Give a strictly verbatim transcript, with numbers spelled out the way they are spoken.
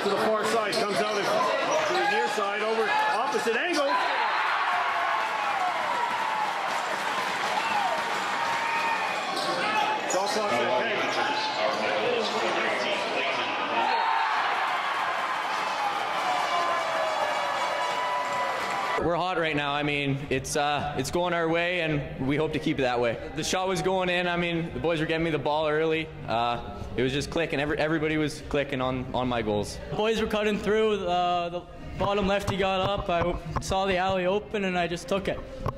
it to the far side, comes out to the near side, over opposite angle. Cross off that peg. We're hot right now. I mean, it's uh, it's going our way, and we hope to keep it that way. The shot was going in. I mean, the boys were getting me the ball early. Uh, it was just clicking. Every, everybody was clicking on, on my goals. The boys were cutting through. Uh, the bottom lefty got up. I saw the alley open, and I just took it.